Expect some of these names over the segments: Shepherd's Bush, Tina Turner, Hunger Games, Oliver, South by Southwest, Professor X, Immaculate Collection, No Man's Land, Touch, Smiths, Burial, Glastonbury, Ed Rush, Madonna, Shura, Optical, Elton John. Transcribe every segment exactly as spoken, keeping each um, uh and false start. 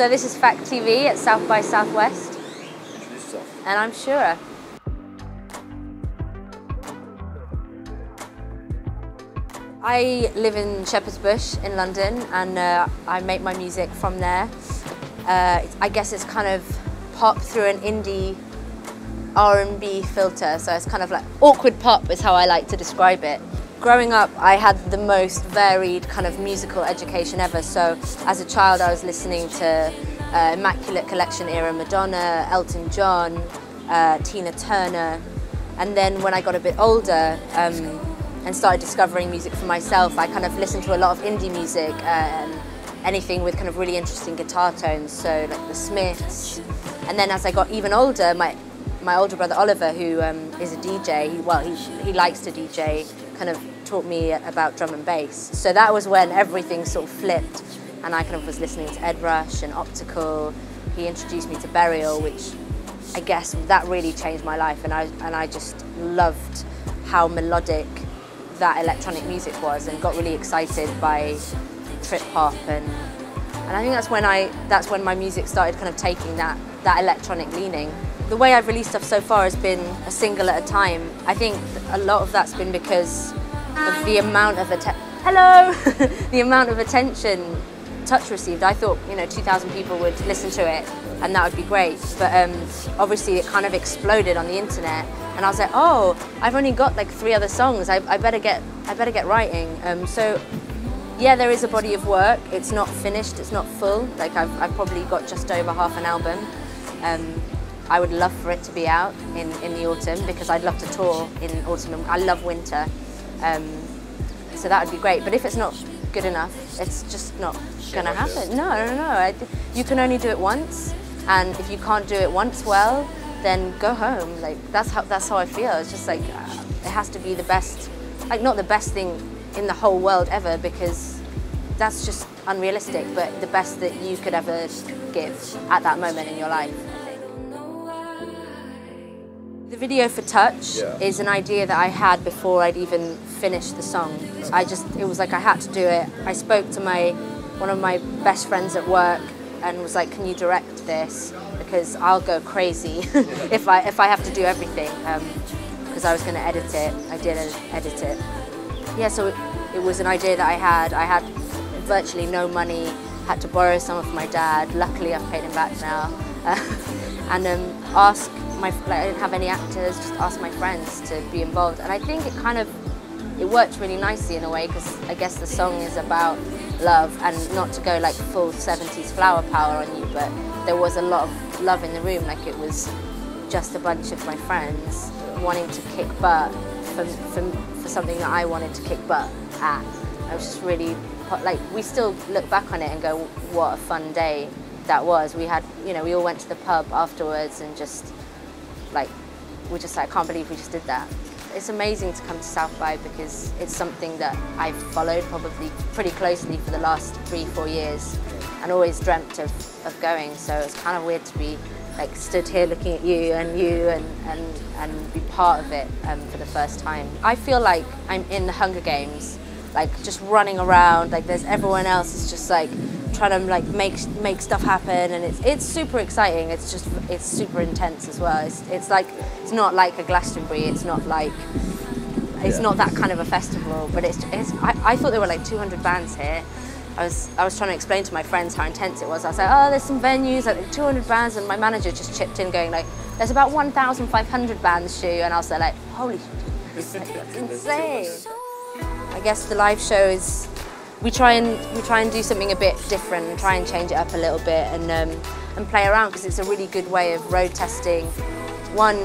So this is Fact T V at South by Southwest. Introduce yourself. And I'm Shura. I live in Shepherd's Bush in London, and uh, I make my music from there. Uh, I guess it's kind of pop through an indie R and B filter, so it's kind of like awkward pop is how I like to describe it. Growing up, I had the most varied kind of musical education ever. So as a child, I was listening to uh, Immaculate Collection era Madonna, Elton John, uh, Tina Turner. And then when I got a bit older um, and started discovering music for myself, I kind of listened to a lot of indie music, um, anything with kind of really interesting guitar tones, so like the Smiths. And then as I got even older, my My older brother Oliver, who um, is a D J, he, well, he, he likes to D J, kind of taught me about drum and bass. So that was when everything sort of flipped, and I kind of was listening to Ed Rush and Optical. He introduced me to Burial, which I guess that really changed my life, and I, and I just loved how melodic that electronic music was and got really excited by trip hop, and, and I think that's when, I, that's when my music started kind of taking that, that electronic leaning. The way I've released stuff so far has been a single at a time. I think a lot of that's been because of the amount of atten hello, the amount of attention Touch received. I thought, you know, two thousand people would listen to it, and that would be great. But um, obviously, it kind of exploded on the internet, and I was like, oh, I've only got like three other songs. I, I better get, I better get writing. Um, so, yeah, there is a body of work. It's not finished. It's not full. Like I've, I've probably got just over half an album. Um, I would love for it to be out in, in the autumn, because I'd love to tour in autumn. I love winter, um, so that would be great. But if it's not good enough, it's just not going to happen. No, no, no. I, you can only do it once, and if you can't do it once well, then go home. Like that's how that's how I feel. It's just like uh, it has to be the best, like not the best thing in the whole world ever, because that's just unrealistic. But the best that you could ever give at that moment in your life. The video for Touch yeah. is an idea that I had before I'd even finished the song. I just, it was like I had to do it. I spoke to my, one of my best friends at work and was like, can you direct this? Because I'll go crazy if, I, if I have to do everything. Because um, I was going to edit it. I did edit it. Yeah, so it, it was an idea that I had. I had virtually no money, had to borrow some from my dad. Luckily, I've paid him back now. and um, ask. My, like, I didn't have any actors, just asked my friends to be involved, and I think it kind of it worked really nicely in a way, because I guess the song is about love, and not to go like full seventies flower power on you, but there was a lot of love in the room. Like it was just a bunch of my friends wanting to kick butt for, for, for something that I wanted to kick butt at. I was just really like, we still look back on it and go, what a fun day that was. We had, you know, we all went to the pub afterwards and just like, we're just like, I can't believe we just did that. It's amazing to come to South by, because it's something that I've followed probably pretty closely for the last three, four years, and always dreamt of, of going. So it's kind of weird to be like stood here looking at you and you and, and, and be part of it um, for the first time. I feel like I'm in the Hunger Games, like just running around, like there's everyone else is just like trying to like make make stuff happen, and it's it's super exciting. It's just it's super intense as well. It's it's like it's not like a Glastonbury. It's not like it's yeah. not that kind of a festival. But it's it's I, I thought there were like two hundred bands here. I was I was trying to explain to my friends how intense it was. I was like, oh, there's some venues like two hundred bands, and my manager just chipped in going like, there's about one thousand five hundred bands, Shu, and I was like, holy, that's insane. I guess the live show is. We try and we try and do something a bit different, and try and change it up a little bit, and um, and play around, because it's a really good way of road testing. One,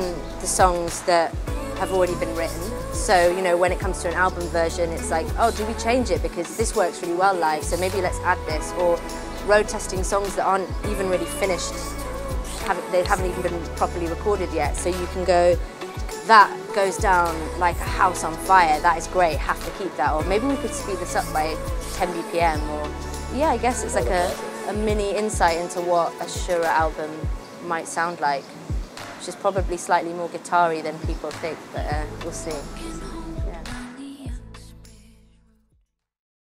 the songs that have already been written. So you know, when it comes to an album version, it's like, oh, do we change it because this works really well live? So maybe let's add this. Or road testing songs that aren't even really finished, haven't, they haven't even been properly recorded yet. So you can go. That goes down like a house on fire. That is great, have to keep that. Or maybe we could speed this up by ten B P M. Or yeah, I guess it's like a, a mini insight into what a Shura album might sound like, which is probably slightly more guitar-y than people think, but uh, we'll see.